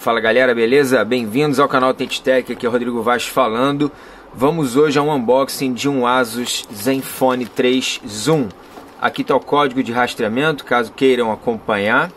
Fala galera, beleza? Bem-vindos ao canal Authentic Tech, aqui é o Rodrigo Vaz falando. Vamos hoje a um unboxing de um Asus Zenfone 3 Zoom. Aqui está o código de rastreamento, caso queiram acompanhar.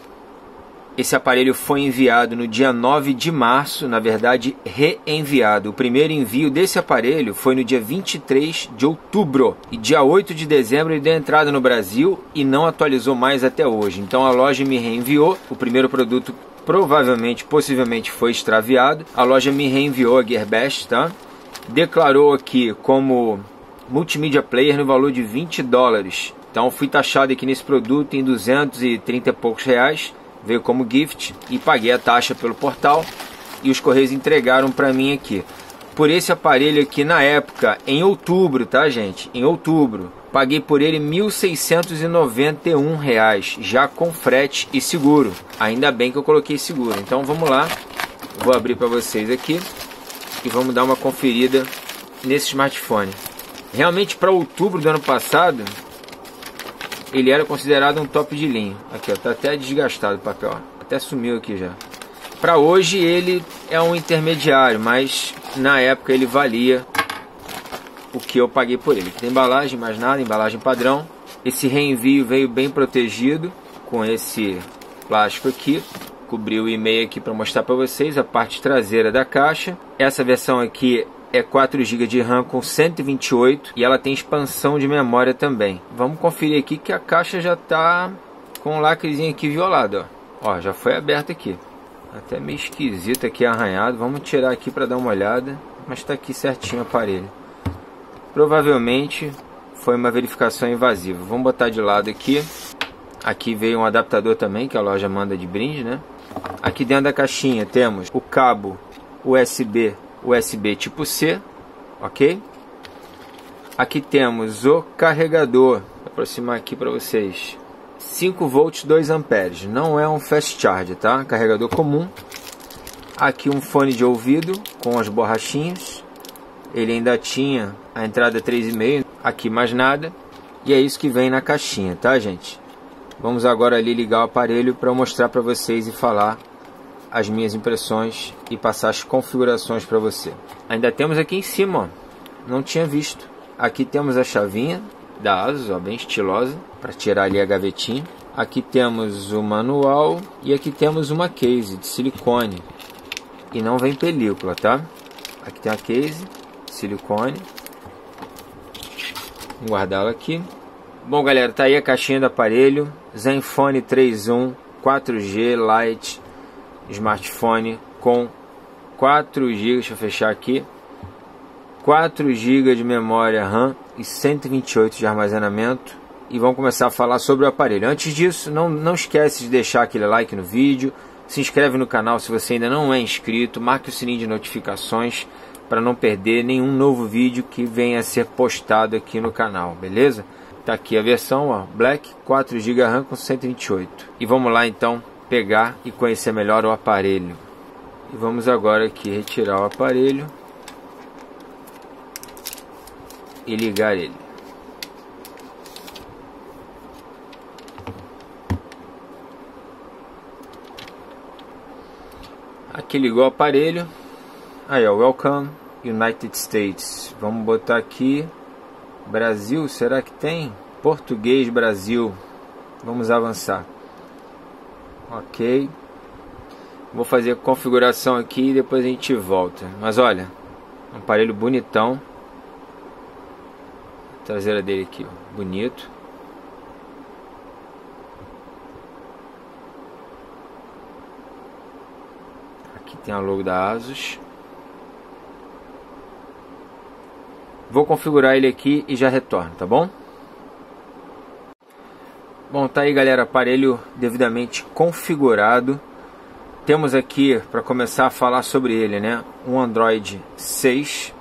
Esse aparelho foi enviado no dia 9 de março, na verdade reenviado. O primeiro envio desse aparelho foi no dia 23 de outubro. E dia 8 de dezembro ele deu entrada no Brasil e não atualizou mais até hoje. Então a loja me reenviou o primeiro produto. Provavelmente, possivelmente foi extraviado. A loja me reenviou a Gearbest, tá? Declarou aqui como multimídia player no valor de 20 dólares. Então fui taxado aqui nesse produto em 230 e poucos reais. Veio como gift e paguei a taxa pelo portal. E os Correios entregaram para mim aqui. Por esse aparelho aqui na época, em outubro, tá gente? Em outubro. Paguei por ele R$ 1.691, já com frete e seguro. Ainda bem que eu coloquei seguro. Então vamos lá, vou abrir para vocês aqui e vamos dar uma conferida nesse smartphone. Realmente para outubro do ano passado, ele era considerado um top de linha. Aqui ó, tá até desgastado o papel, ó. Até sumiu aqui já. Para hoje ele é um intermediário, mas na época ele valia o que eu paguei por ele. Tem embalagem, mais nada, embalagem padrão. Esse reenvio veio bem protegido com esse plástico aqui. Cobri o e-mail aqui para mostrar para vocês a parte traseira da caixa. Essa versão aqui é 4 GB de RAM com 128 e ela tem expansão de memória também. Vamos conferir aqui que a caixa já está com o lacrezinho aqui violado. Ó, já foi aberta aqui. Até meio esquisito aqui, arranhado. Vamos tirar aqui para dar uma olhada. Mas está aqui certinho o aparelho. Provavelmente foi uma verificação invasiva. Vamos botar de lado aqui. Aqui veio um adaptador também, que a loja manda de brinde, né? Aqui dentro da caixinha temos o cabo USB, USB tipo C, ok? Aqui temos o carregador. Vou aproximar aqui para vocês. 5 volts, 2 amperes. Não é um fast charge, tá? Carregador comum. Aqui um fone de ouvido com as borrachinhas. Ele ainda tinha a entrada 3,5, aqui mais nada. E é isso que vem na caixinha, tá gente? Vamos agora ali ligar o aparelho para mostrar para vocês e falar as minhas impressões e passar as configurações para você. Ainda temos aqui em cima, ó, não tinha visto. Aqui temos a chavinha da Asus, ó, bem estilosa, para tirar ali a gavetinha. Aqui temos o manual e aqui temos uma case de silicone. E não vem película, tá? Aqui tem a case, silicone. Vou guardá-la aqui. Bom galera, tá aí a caixinha do aparelho Zenfone 3 Zoom 4G Lite, smartphone com 4 GB, deixa eu fechar aqui, 4 GB de memória RAM e 128 de armazenamento. E vamos começar a falar sobre o aparelho. Antes disso, não esquece de deixar aquele like no vídeo, se inscreve no canal se você ainda não é inscrito, marque o sininho de notificações para não perder nenhum novo vídeo que venha a ser postado aqui no canal, beleza? Tá aqui a versão, ó, Black, 4 GB RAM com 128. E vamos lá então pegar e conhecer melhor o aparelho. E vamos agora aqui retirar o aparelho e ligar ele. Aqui ligou o aparelho. Aí, ó, Welcome United States. Vamos botar aqui Brasil, será que tem? Português Brasil. Vamos avançar. Ok. Vou fazer a configuração aqui e depois a gente volta. Mas olha, um aparelho bonitão. A traseira dele aqui, ó, bonito. Aqui tem a logo da Asus. Vou configurar ele aqui e já retorno, tá bom? Bom, tá aí galera, aparelho devidamente configurado. Temos aqui, para começar a falar sobre ele, né, um Android 6.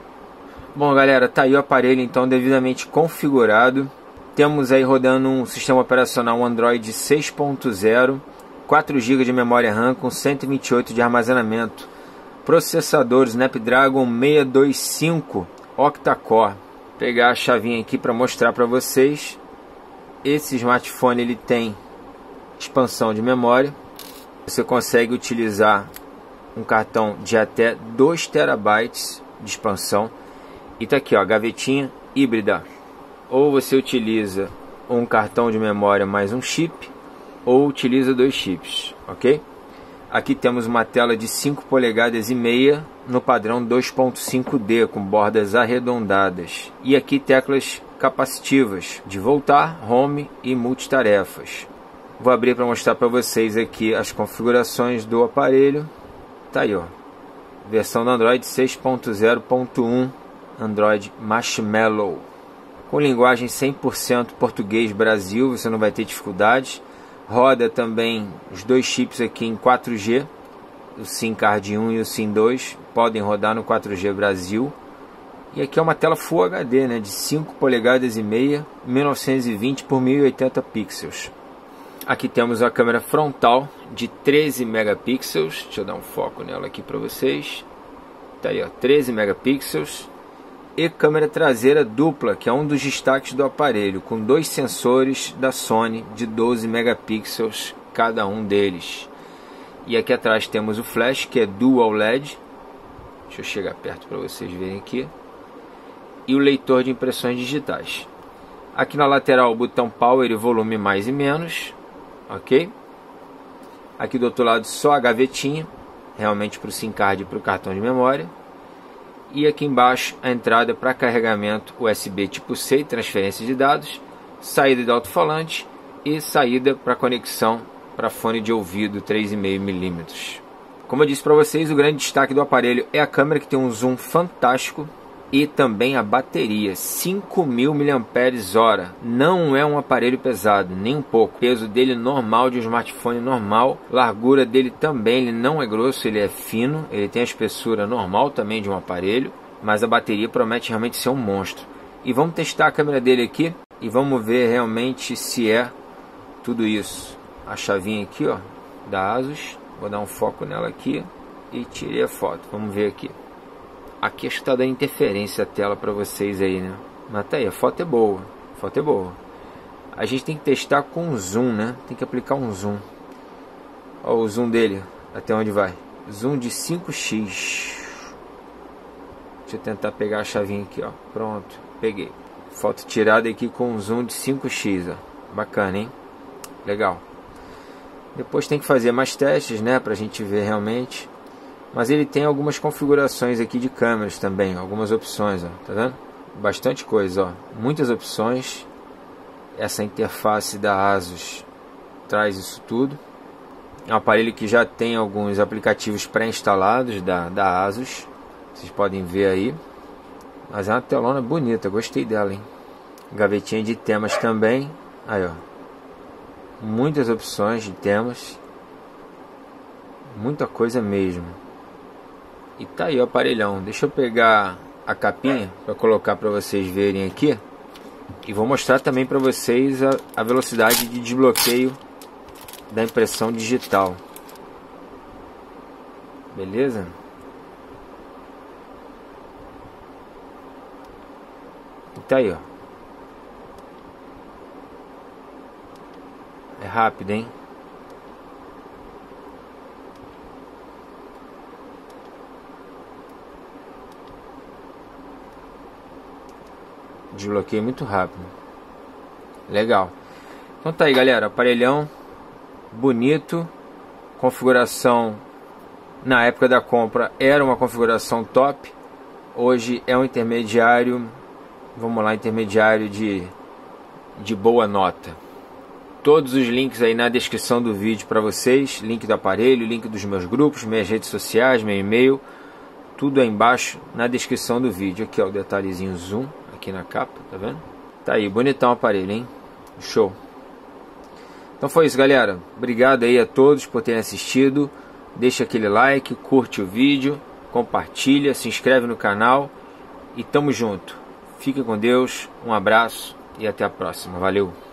Bom galera, tá aí o aparelho então devidamente configurado. Temos aí rodando um sistema operacional Android 6.0, 4 GB de memória RAM com 128 de armazenamento. Processador Snapdragon 625. Octa-core. Pegar a chavinha aqui para mostrar para vocês. Esse smartphone ele tem expansão de memória. Você consegue utilizar um cartão de até 2 TB de expansão. E tá aqui, ó, gavetinha híbrida. Ou você utiliza um cartão de memória mais um chip, ou utiliza dois chips, ok? Aqui temos uma tela de 5 polegadas e meia no padrão 2.5D com bordas arredondadas. E aqui teclas capacitivas de voltar, home e multitarefas. Vou abrir para mostrar para vocês aqui as configurações do aparelho. Tá aí, ó. Versão do Android 6.0.1, Android Marshmallow. Com linguagem 100% português Brasil, você não vai ter dificuldades. Roda também os dois chips aqui em 4G, o SIM card 1 e o SIM 2 podem rodar no 4G Brasil. E aqui é uma tela Full HD, né, de 5 polegadas e meia, 1920 por 1080 pixels. Aqui temos a câmera frontal de 13 megapixels, deixa eu dar um foco nela aqui para vocês. Tá aí, ó, 13 megapixels. E câmera traseira dupla, que é um dos destaques do aparelho, com dois sensores da Sony de 12 megapixels cada um deles. E aqui atrás temos o flash, que é dual LED. Deixa eu chegar perto para vocês verem aqui. E o leitor de impressões digitais. Aqui na lateral o botão power e volume mais e menos, ok? Aqui do outro lado só a gavetinha, realmente para o SIM card e para o cartão de memória. E aqui embaixo a entrada para carregamento USB tipo C e transferência de dados, saída de alto-falante e saída para conexão para fone de ouvido 3,5mm. Como eu disse para vocês, o grande destaque do aparelho é a câmera, que tem um zoom fantástico, e também a bateria, 5.000 mAh. Não é um aparelho pesado, nem um pouco. O peso dele normal, de um smartphone normal. Largura dele também, ele não é grosso, ele é fino. Ele tem a espessura normal também de um aparelho. Mas a bateria promete realmente ser um monstro. E vamos testar a câmera dele aqui. E vamos ver realmente se é tudo isso. A chavinha aqui, ó, da Asus. Vou dar um foco nela aqui. E tirei a foto, vamos ver aqui. Aqui acho que está dando interferência a tela para vocês aí, né? Mas tá aí, a foto é boa. A foto é boa. A gente tem que testar com zoom, né? Tem que aplicar um zoom. Ó, o zoom dele, até onde vai? Zoom de 5x. Deixa eu tentar pegar a chavinha aqui, ó. Pronto, peguei. Foto tirada aqui com zoom de 5x, ó. Bacana, hein? Legal. Depois tem que fazer mais testes, né? Pra gente ver realmente. Mas ele tem algumas configurações aqui de câmeras também, algumas opções, ó, tá vendo? Bastante coisa, ó, muitas opções. Essa interface da Asus traz isso tudo. É um aparelho que já tem alguns aplicativos pré-instalados da Asus, vocês podem ver aí. Mas é uma telona bonita, gostei dela, hein? Gavetinha de temas também, aí, ó. Muitas opções de temas. Muita coisa mesmo. E tá aí o aparelhão. Deixa eu pegar a capinha para colocar para vocês verem aqui. E vou mostrar também para vocês a velocidade de desbloqueio da impressão digital. Beleza? E tá aí, ó. É rápido, hein? Desbloqueio muito rápido. Legal. Então tá aí, galera, aparelhão bonito. Configuração na época da compra era uma configuração top. Hoje é um intermediário, vamos lá, intermediário de boa nota. Todos os links aí na descrição do vídeo para vocês, link do aparelho, link dos meus grupos, minhas redes sociais, meu e-mail, tudo aí embaixo na descrição do vídeo. Aqui, ó, o detalhezinho zoom aqui na capa, tá vendo? Tá aí, bonitão o aparelho, hein? Show! Então foi isso, galera. Obrigado aí a todos por terem assistido. Deixa aquele like, curte o vídeo, compartilha, se inscreve no canal e tamo junto. Fique com Deus, um abraço e até a próxima. Valeu!